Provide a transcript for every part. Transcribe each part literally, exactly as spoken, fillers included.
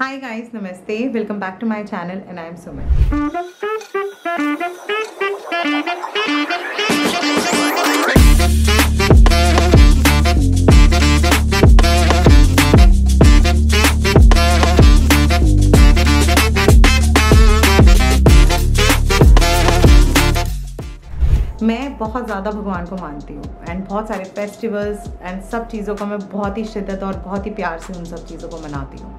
हाय guys, नमस्ते, welcome back to my channel and I am Suman. मैं बहुत ज़्यादा भगवान को मानती हूँ एंड बहुत सारे फेस्टिवल्स एंड सब चीज़ों को मैं बहुत ही शिद्दत और बहुत ही प्यार से उन सब चीज़ों को मनाती हूँ।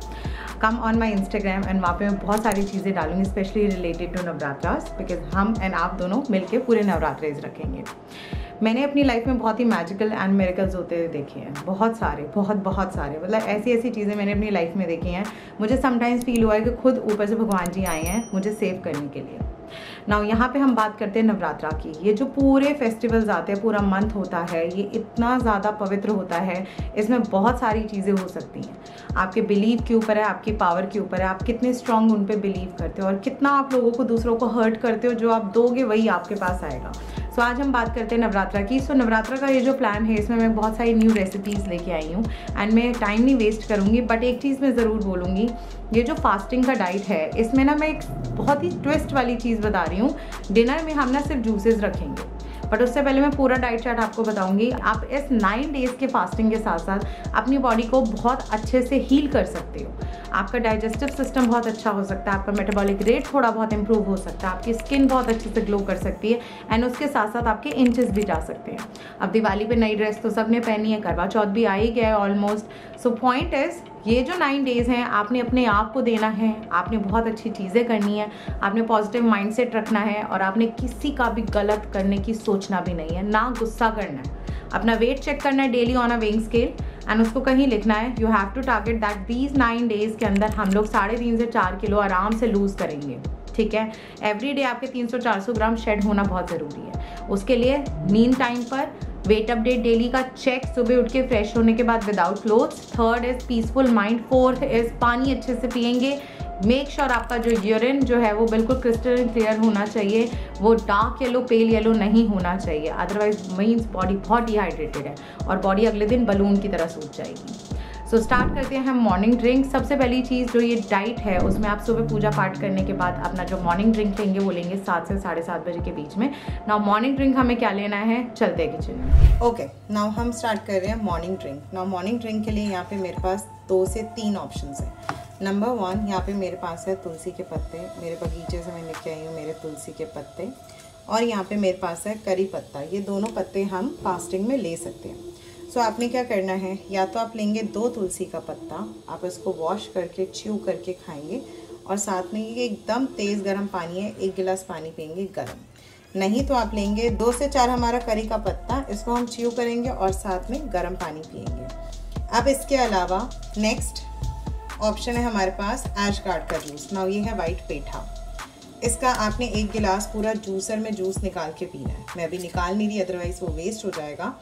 Come on my Instagram and वहाँ पे मैं बहुत सारी चीज़ें डालूंगी specially related to Navratras, because हम एंड आप दोनों मिलके पूरे नवरात्रेज रखेंगे। मैंने अपनी लाइफ में बहुत ही मैजिकल एंड मिरेकल्स होते हुए देखे हैं, बहुत सारे बहुत बहुत सारे, मतलब ऐसी ऐसी चीज़ें मैंने अपनी लाइफ में देखी हैं। मुझे समटाइम्स फील हुआ है कि खुद ऊपर से भगवान जी आए हैं मुझे सेव करने के लिए। नाउ यहाँ पे हम बात करते हैं नवरात्रा की। ये जो पूरे फेस्टिवल्स आते हैं, पूरा मंथ होता है, ये इतना ज़्यादा पवित्र होता है, इसमें बहुत सारी चीज़ें हो सकती हैं। आपके बिलीव के ऊपर है, आपकी पावर के ऊपर है, आप कितने स्ट्रॉन्ग उन पे बिलीव करते हो और कितना आप लोगों को, दूसरों को हर्ट करते हो। जो आप दोगे वही आपके पास आएगा। सो so, आज हम बात करते हैं नवरात्रा की। सो so, नवरात्रा का ये जो प्लान है, इसमें मैं बहुत सारी न्यू रेसिपीज़ लेके आई हूँ एंड मैं टाइम नहीं वेस्ट करूँगी। बट एक चीज़ मैं ज़रूर बोलूँगी, ये जो फास्टिंग का डाइट है, इसमें ना मैं एक बहुत ही ट्विस्ट वाली चीज़ बता रही हूँ। डिनर में हम ना सिर्फ जूसेस रखेंगे, बट उससे पहले मैं पूरा डाइट चार्ट आपको बताऊंगी। आप इस नाइन डेज़ के फास्टिंग के साथ साथ अपनी बॉडी को बहुत अच्छे से हील कर सकते हो। आपका डाइजेस्टिव सिस्टम बहुत अच्छा हो सकता है, आपका मेटाबॉलिक रेट थोड़ा बहुत इंप्रूव हो सकता है, आपकी स्किन बहुत अच्छे से ग्लो कर सकती है एंड उसके साथ साथ आपके इंचेस भी जा सकते हैं। अब दिवाली पे नई ड्रेस तो सब ने पहनी है, करवा चौथ भी आ ही गया है ऑलमोस्ट। सो पॉइंट इज़, ये जो नाइन डेज़ हैं आपने अपने आप को देना है, आपने बहुत अच्छी चीज़ें करनी है, आपने पॉजिटिव माइंडसेट रखना है और आपने किसी का भी गलत करने की सोचना भी नहीं है, ना गुस्सा करना है। अपना वेट चेक करना है daily on a weighing scale and उसको कहीं लिखना है, you have to target that these nine days के अंदर हम लोग साढ़े तीन से चार किलो आराम से लूज़ करेंगे। ठीक है, एवरी डे आपके तीन सौ चार सौ ग्राम शेड होना बहुत ज़रूरी है। उसके लिए नींद टाइम पर वेट अपडेट डेली का चेक, सुबह उठ के फ्रेश होने के बाद without clothes. Third is peaceful mind. Fourth is पानी अच्छे से पियेंगे। मेक श्योर आपका जो यूरिन जो है वो बिल्कुल क्रिस्टल क्लियर होना चाहिए, वो डार्क येलो पेल येलो नहीं होना चाहिए, अदरवाइज मीन्स बॉडी बहुत डिहाइड्रेटेड है और बॉडी अगले दिन बलून की तरह सूख जाएगी। सो so स्टार्ट करते हैं हम मॉर्निंग ड्रिंक। सबसे पहली चीज़ जो ये डाइट है, उसमें आप सुबह पूजा पाठ करने के बाद अपना जो मॉर्निंग ड्रिंक लेंगे वो लेंगे सात से साढ़े सात बजे के बीच में। नाउ मॉर्निंग ड्रिंक हमें क्या लेना है, चलते हैं किचन में। ओके, नाउ हम स्टार्ट कर रहे हैं morning drink. Now morning drink के लिए यहाँ पे मेरे पास दो से तीन ऑप्शन है। नंबर वन, यहाँ पे मेरे पास है तुलसी के पत्ते, मेरे बगीचे से मैं लेके आई हूँ मेरे तुलसी के पत्ते। और यहाँ पे मेरे पास है करी पत्ता। ये दोनों पत्ते हम फास्टिंग में ले सकते हैं। सो so, आपने क्या करना है, या तो आप लेंगे दो तुलसी का पत्ता, आप इसको वॉश करके च्यू करके खाएंगे और साथ में ये एकदम तेज़ गर्म पानी है, एक गिलास पानी पियेंगे गर्म। नहीं तो आप लेंगे दो से चार हमारा करी का पत्ता, इसको हम च्यू करेंगे और साथ में गर्म पानी पियेंगे। अब इसके अलावा नेक्स्ट ऑप्शन है हमारे पास ऐश गार्ड का जूस। नाउ ये है वाइट पेठा, इसका आपने एक गिलास पूरा जूसर में जूस निकाल के पीना है। मैं अभी निकाल नहीं रही, अदरवाइज़ वो वेस्ट हो जाएगा,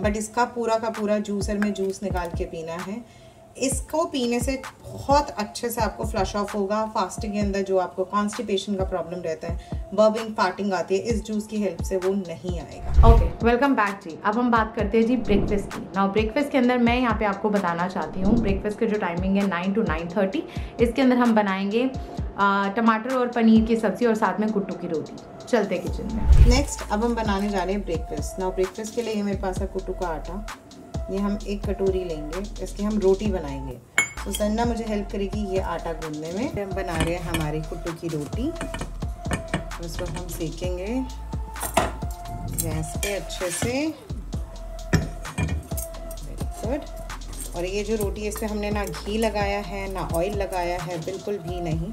बट इसका पूरा का पूरा जूसर में जूस निकाल के पीना है। इसको पीने से बहुत अच्छे से आपको फ्लश ऑफ होगा। फास्टिंग के अंदर जो आपको कॉन्स्टिपेशन का प्रॉब्लम रहता है, बर्बिंग फाटिंग आती है, इस जूस की हेल्प से वो नहीं आएगा। ओके, वेलकम बैक जी। अब हम बात करते हैं जी ब्रेकफास्ट की। नाउ ब्रेकफास्ट के अंदर मैं यहाँ पे आपको बताना चाहती हूँ, ब्रेकफास्ट की जो टाइमिंग है नाइन टू नाइन थर्टी इसके अंदर हम बनाएंगे टमाटर और पनीर की सब्ज़ी और साथ में कुट्टू की रोटी। चलते किचन में। नेक्स्ट, अब हम बनाने जा रहे हैं ब्रेकफास्ट। नाउ ब्रेकफास्ट के लिए ये मेरे पास है कुट्टू का आटा, ये हम एक कटोरी लेंगे, इसकी हम रोटी बनाएंगे। तो सन्ना मुझे हेल्प करेगी ये आटा गूंदने में। हम बना रहे हैं हमारी कुट्टू की रोटी, तो इसको हम सेकेंगे गैस पे अच्छे से। Very good. और ये जो रोटी है इसमें हमने ना घी लगाया है ना ऑयल लगाया है, बिल्कुल भी नहीं।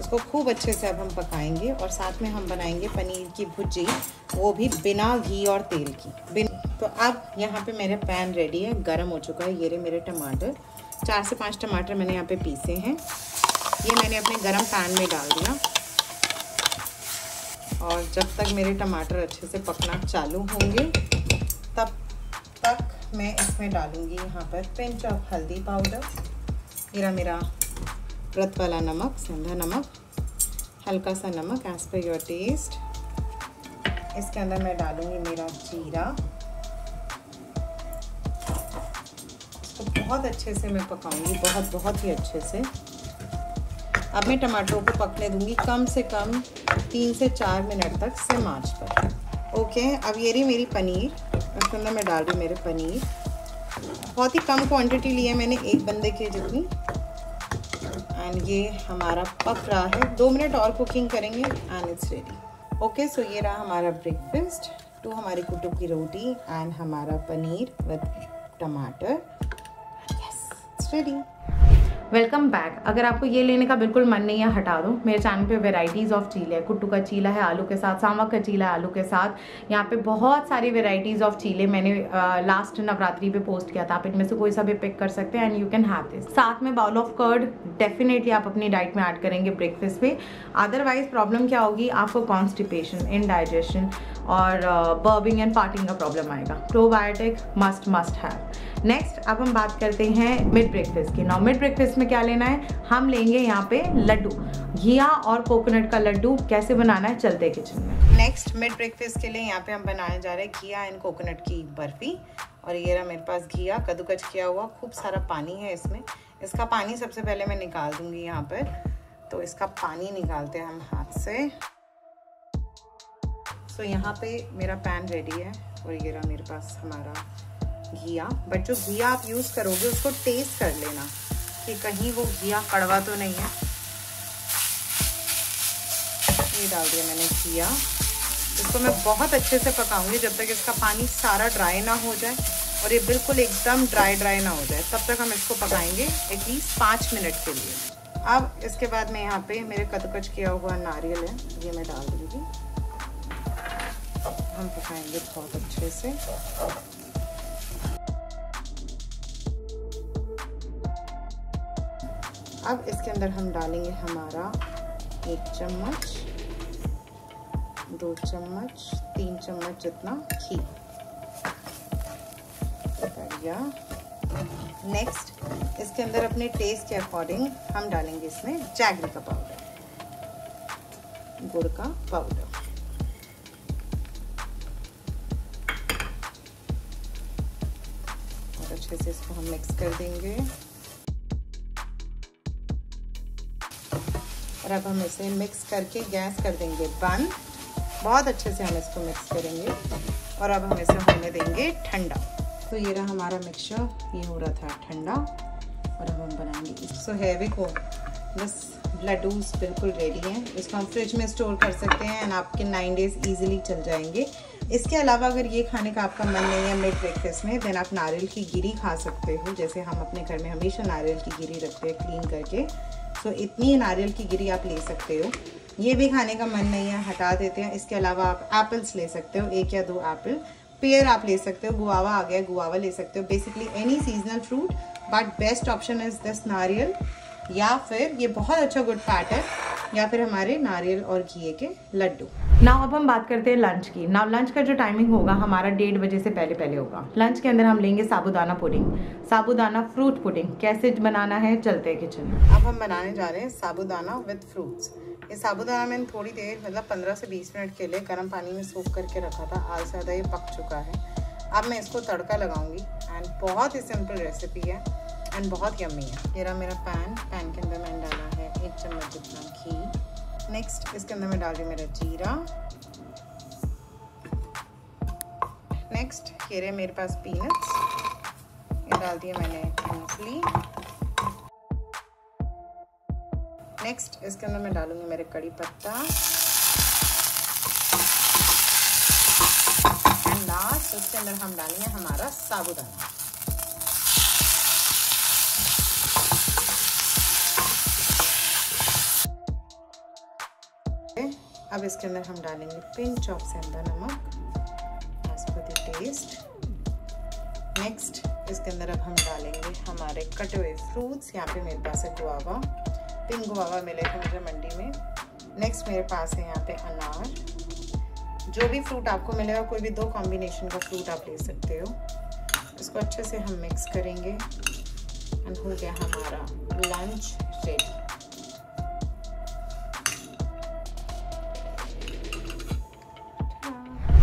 इसको खूब अच्छे से अब हम पकाएंगे और साथ में हम बनाएंगे पनीर की भुर्जी, वो भी बिना घी और तेल की बिन... तो अब यहाँ पे मेरा पैन रेडी है, गरम हो चुका है। ये रहे मेरे टमाटर, चार से पांच टमाटर मैंने यहाँ पे पीसे हैं, ये मैंने अपने गरम पैन में डाल दिया। और जब तक मेरे टमाटर अच्छे से पकना चालू होंगे तब तक मैं इसमें डालूँगी यहाँ पर पिंच ऑफ हल्दी पाउडर, मेरा मेरा व्रत वाला नमक, संधा नमक, हल्का सा नमक एज पर योर टेस्ट। इसके अंदर मैं डालूंगी मेरा जीरा। इसको बहुत अच्छे से मैं पकाऊंगी, बहुत बहुत ही अच्छे से। अब मैं टमाटरों को पकने दूंगी कम से कम तीन से चार मिनट तक सिम आंच पर। ओके, अब ये रही मेरी पनीर। इसके अंदर मैं डाल रही मेरे पनीर, बहुत ही कम क्वांटिटी ली है मैंने, एक बंदे के जितनी। एंड ये हमारा पक रहा है, दो मिनट और कुकिंग करेंगे and it's ready. Okay, so ये रहा हमारा ब्रेकफास्ट, तो हमारी कुट्टू की रोटी एंड हमारा पनीर विद टमाटर। Yes, it's ready. Welcome back. अगर आपको ये लेने का बिल्कुल मन नहीं है, हटा दो। मेरे चैनल पे वेराइटीज़ ऑफ चीले है, कुट्टू का चीला है आलू के साथ, सामक का चीला है आलू के साथ। यहाँ पे बहुत सारी वेराइटीज़ ऑफ चीले मैंने आ, लास्ट नवरात्रि पे पोस्ट किया था। आप इनमें से कोई सा भी पिक कर सकते हैं and you can have this. साथ में बाउल ऑफ कर्ड डेफिनेटली आप अपनी डाइट में ऐड करेंगे ब्रेकफास्ट पे। अदरवाइज प्रॉब्लम क्या होगी आपको? कॉन्स्टिपेशन, इनडाइजेशन और बर्बिंग एंड पार्टिंग का प्रॉब्लम आएगा। Probiotic must must have. Next, अब हम बात करते हैं मिड ब्रेकफास्ट की। नाउ मिड ब्रेकफास्ट में क्या लेना है? हम लेंगे यहाँ पे लड्डू, घिया और कोकोनट का लड्डू। कैसे बनाना है चलते किचन में। नेक्स्ट मिड ब्रेकफास्ट के लिए यहाँ पे हम बनाने जा रहे हैं घिया एंड कोकोनट की बर्फी। और ये रहा मेरे पास घिया, कद्दूकच किया हुआ, खूब सारा पानी है इसमें। इसका पानी सबसे पहले मैं निकाल दूंगी यहाँ पर, तो इसका पानी निकालते हैं हम हाथ से। तो so, यहाँ पे मेरा पैन रेडी है और ये रहा मेरे पास हमारा घिया। बट जो घिया आप यूज़ करोगे उसको टेस्ट कर लेना कि कहीं वो घिया कड़वा तो नहीं है। ये डाल दिया मैंने घिया। इसको मैं बहुत अच्छे से पकाऊंगी जब तक इसका पानी सारा ड्राई ना हो जाए और ये बिल्कुल एकदम ड्राई ड्राई ना हो जाए, तब तक हम इसको पकाएंगे एटलीस्ट पाँच मिनट के लिए। अब इसके बाद मैं यहाँ पे मेरे कद्दूकच किया हुआ नारियल है, ये मैं डाल दूँगी। हम पकाएंगे बहुत अच्छे से। अब इसके अंदर हम डालेंगे हमारा एक चम्मच, दो चम्मच, तीन चम्मच जितना घी। बढ़िया। नेक्स्ट इसके अंदर अपने टेस्ट के अकॉर्डिंग हम डालेंगे इसमें जैगरी का पाउडर, गुड़ का पाउडर। अच्छे से इसको हम मिक्स कर देंगे और अब हम इसे मिक्स करके गैस कर देंगे बंद। बहुत अच्छे से हम इसको मिक्स करेंगे और अब हम इसे होने देंगे ठंडा। तो ये रहा हमारा मिक्सचर, ये हो रहा था ठंडा और अब हम बनाएंगे। सो हेयर वी गो, बस लड्डूस बिल्कुल रेडी हैं। इसको हम फ्रिज में स्टोर कर सकते हैं एंड आपके नाइन डेज ईजिली चल जाएंगे। इसके अलावा अगर ये खाने का आपका मन नहीं है मिड ब्रेकफास्ट में, देन आप नारियल की गिरी खा सकते हो। जैसे हम अपने घर में हमेशा नारियल की गिरी रखते हैं क्लीन करके, सो so, इतनी नारियल की गिरी आप ले सकते हो। ये भी खाने का मन नहीं है, हटा देते हैं। इसके अलावा आप एप्पल्स ले सकते हो, एक या दो एप्पल। पेयर आप ले सकते हो, गुआवा आ गया, गुआवा ले सकते हो। Basically any seasonal fruit, but best option is this नारियल, या फिर ये बहुत अच्छा गुड फैट है, या फिर हमारे नारियल और घी के लड्डू। नाउ अब हम बात करते हैं लंच की। नाउ लंच का जो टाइमिंग होगा हमारा डेढ़ बजे से पहले पहले होगा। लंच के अंदर हम लेंगे sabudana pudding, sabudana fruit pudding. कैसे बनाना है चलते हैं किचन में। अब हम बनाने जा रहे हैं साबुदाना विद फ्रूट्स। ये साबुदाना मैंने थोड़ी देर मतलब पंद्रह से बीस मिनट के लिए गर्म पानी में सोख करके रखा था, आज ज़्यादा ये पक चुका है। अब मैं इसको तड़का लगाऊंगी एंड बहुत ही सिंपल रेसिपी है एंड बहुत यम्मी है। ये रहा मेरा पैन, पैन के अंदर मैंने डाला है एक चम्मच जितना घी। नेक्स्ट इसके अंदर मैं डाल रही मेरा जीरा। नेक्स्ट ये रहे मेरे पास पीनट्स, ये डाल दिए मैंने मूंगफली। नेक्स्ट इसके अंदर मैं डालूंगी मेरे कड़ी पत्ता एंड लास्ट इसके अंदर हम डालेंगे हमारा साबुदाना। अब इसके अंदर हम डालेंगे पिंच ऑफ सेंधा नमक as per the test. Next इसके अंदर अब हम डालेंगे हमारे कटे हुए फ्रूट्स। यहाँ पे मेरे पास है गुआवा, पिंक गुआवा मिले थे मुझे मंडी में। नेक्स्ट मेरे पास है यहाँ पे अनार। जो भी फ्रूट आपको मिलेगा, कोई भी दो कॉम्बिनेशन का फ्रूट आप ले सकते हो। इसको अच्छे से हम मिक्स करेंगे एंड हो गया हमारा लंच रेडी।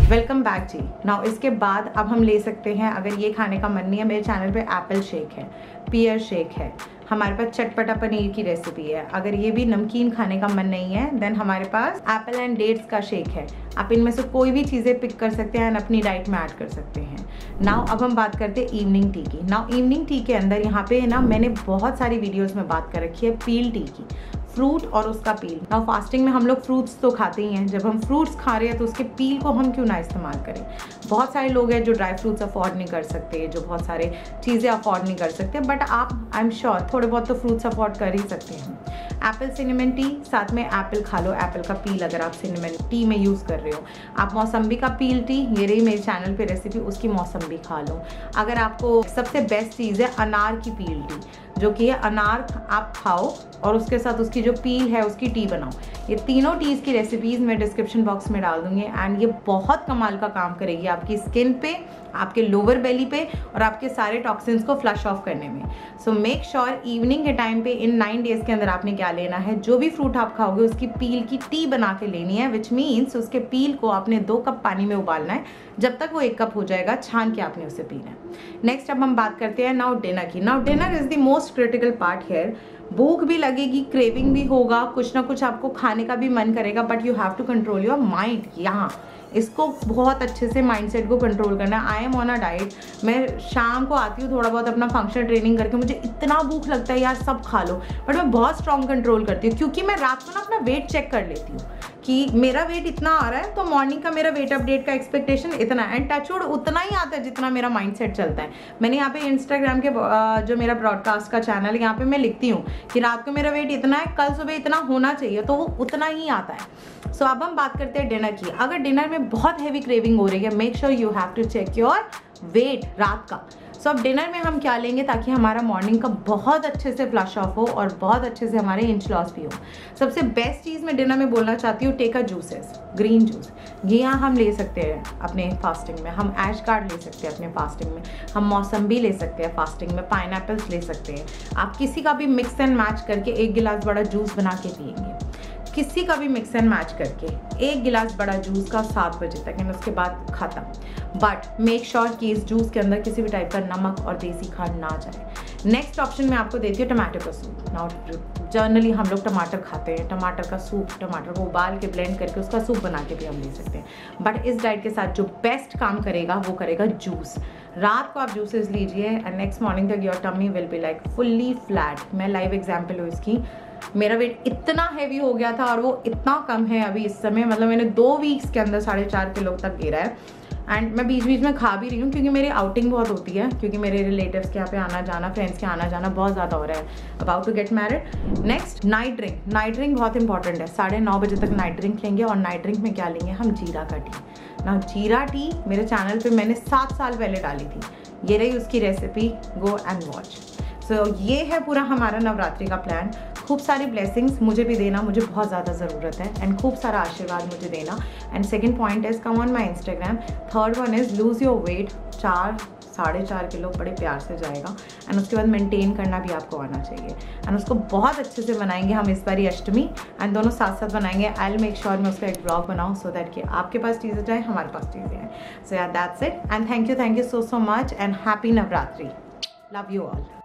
वेलकम बैक जी। नाउ इसके बाद अब हम ले सकते हैं, अगर ये खाने का मन नहीं है, मेरे चैनल पे एप्पल शेक है, पियर शेक है, हमारे पास चटपटा पनीर की रेसिपी है। अगर ये भी नमकीन खाने का मन नहीं है देन हमारे पास एप्पल एंड डेट्स का शेक है। आप इनमें से कोई भी चीज़ें पिक कर सकते हैं एंड अपनी डाइट में ऐड कर सकते हैं। नाउ अब हम बात करते हैं इवनिंग टी की। नाउ इवनिंग टी के अंदर यहाँ पे ना मैंने बहुत सारी वीडियोस में बात कर रखी है पील टी की, फ्रूट और उसका पील। नाउ फास्टिंग में हम लोग फ्रूट्स तो खाते ही हैं, जब हम फ्रूट्स खा रहे हैं तो उसके पील को हम क्यों ना इस्तेमाल करें। बहुत सारे लोग हैं जो ड्राई फ्रूट्स अफोर्ड नहीं कर सकते, जो बहुत सारे चीज़ें अफोर्ड नहीं कर सकते, बट आप आई एम श्योर थोड़े बहुत तो फ्रूट्स अफोर्ड कर ही सकते हैं। एप्पल सिनेमन टी, साथ में एप्पल खा लो, एप्पल का पील अगर आप सिनेमन टी में यूज़ कर रहे हो। आप मौसम्बी का पील टी, ये रही मेरे चैनल पे रेसिपी, उसकी मौसम्बी खा लो। अगर आपको सबसे बेस्ट चीज़ है अनार की पील टी, जो कि है अनार आप खाओ और उसके साथ उसकी जो पील है उसकी टी बनाओ। ये तीनों टीज़ की रेसिपीज़ मैं डिस्क्रिप्शन बॉक्स में डाल दूँगी एंड ये बहुत कमाल का काम करेगी आपकी स्किन पे, आपके लोअर बेली पे और आपके सारे टॉक्सिन्स को फ्लश ऑफ करने में। सो मेक श्योर इवनिंग के टाइम पे इन नाइन डेज़ के अंदर आपने क्या लेना है, जो भी फ्रूट आप खाओगे उसकी पील की टी बना के लेनी है। विच मीन्स उसके पील को आपने दो कप पानी में उबालना है, जब तक वो एक कप हो जाएगा छान के आपने उसे पीना है। नेक्स्ट अब हम बात करते हैं नाउ डिनर की। Now dinner is the most critical part here. भूख भी लगेगी, क्रेविंग भी होगा, कुछ ना कुछ आपको खाने का भी मन करेगा, but you have to control your mind. यहाँ इसको बहुत अच्छे से माइंडसेट को कंट्रोल करना। I am on a diet, मैं शाम को आती हूँ थोड़ा बहुत अपना फंक्शन ट्रेनिंग करके, मुझे इतना भूख लगता है यार सब खा लो, बट मैं बहुत स्ट्रॉन्ग कंट्रोल करती हूँ क्योंकि मैं रात को ना अपना वेट चेक कर लेती हूँ कि मेरा वेट इतना आ रहा है तो मॉर्निंग का मेरा वेट अपडेट का एक्सपेक्टेशन इतना एंड टचवुड उतना ही आता है जितना मेरा माइंडसेट चलता है। मैंने यहाँ पे इंस्टाग्राम के जो मेरा ब्रॉडकास्ट का चैनल, यहाँ पे मैं लिखती हूँ कि रात को मेरा वेट इतना है, कल सुबह इतना होना चाहिए, तो वो उतना ही आता है। सो so, अब हम बात करते हैं डिनर की। अगर डिनर में बहुत हैवी क्रेविंग हो रही है, make sure you have to check your weight रात का। सो so, अब डिनर में हम क्या लेंगे ताकि हमारा मॉर्निंग का बहुत अच्छे से फ्लश ऑफ हो और बहुत अच्छे से हमारे इंच लॉस भी हो। सबसे बेस्ट चीज़ मैं डिनर में बोलना चाहती हूँ, take a juices, green juice. ये यहाँ हम ले सकते हैं अपने फास्टिंग में, हम ऐश कार्ड ले सकते हैं अपने फास्टिंग में, हम मौसम्बी ले सकते हैं फास्टिंग में, पाइनएप्पल्स ले सकते हैं। आप किसी का भी मिक्स एंड मैच करके एक गिलास बड़ा जूस बना के पिएंगे, किसी का भी मिक्स एंड मैच करके एक गिलास बड़ा जूस का सात बजे तक एंड उसके बाद खत्म। बट मेक श्योर कि इस जूस के अंदर किसी भी टाइप का नमक और देसी खांड ना जाए। नेक्स्ट ऑप्शन मैं आपको देती हूँ टमाटर का सूप। नाउ जनरली हम लोग टमाटर खाते हैं, टमाटर का सूप, टमाटर को उबाल के ब्लेंड करके उसका सूप बना के भी हम ले सकते हैं। बट इस डाइट के साथ जो बेस्ट काम करेगा वो करेगा जूस। रात को आप जूसेस लीजिए एंड नेक्स्ट मॉर्निंग तक your tummy will be like fully flat. मैं लाइव एग्जाम्पल हूँ इसकी, मेरा वेट इतना हैवी हो गया था और वो इतना कम है अभी इस समय, मतलब मैंने दो वीक्स के अंदर साढ़े चार किलो तक गिरा है। एंड मैं बीच बीच में खा भी रही हूँ क्योंकि मेरी आउटिंग बहुत होती है, क्योंकि मेरे रिलेटिव्स के यहाँ पे आना जाना, फ्रेंड्स के आना जाना बहुत ज़्यादा हो रहा है, about to get married. Next night drink. Night drink बहुत इंपॉर्टेंट है, साढ़े नौ बजे तक नाइट ड्रिंक लेंगे और नाइट ड्रिंक में क्या लेंगे हम, जीरा का टी। ना जीरा टी मेरे चैनल पर मैंने सात साल पहले डाली थी, ये रही उसकी recipe, go and watch. So ये है पूरा हमारा नवरात्रि का प्लान। खूब सारी ब्लेसिंग्स मुझे भी देना, मुझे बहुत ज़्यादा ज़रूरत है, एंड खूब सारा आशीर्वाद मुझे देना। And second point is come on my Instagram. Third one is lose your weight, चार साढ़े चार किलो बड़े प्यार से जाएगा एंड उसके बाद मेंटेन करना भी आपको आना चाहिए। एंड उसको बहुत अच्छे से बनाएंगे हम इस बारी अष्टमी, एंड दोनों साथ साथ बनाएंगे। आई विल मेक श्योर मैं उसका एक ब्लॉग बनाऊँ सो दैट कि आपके पास चीज़ें जाएँ, हमारे पास चीज़ें हैं। So yeah that's it and thank you, thank you so so much and happy Navratri. Love you all.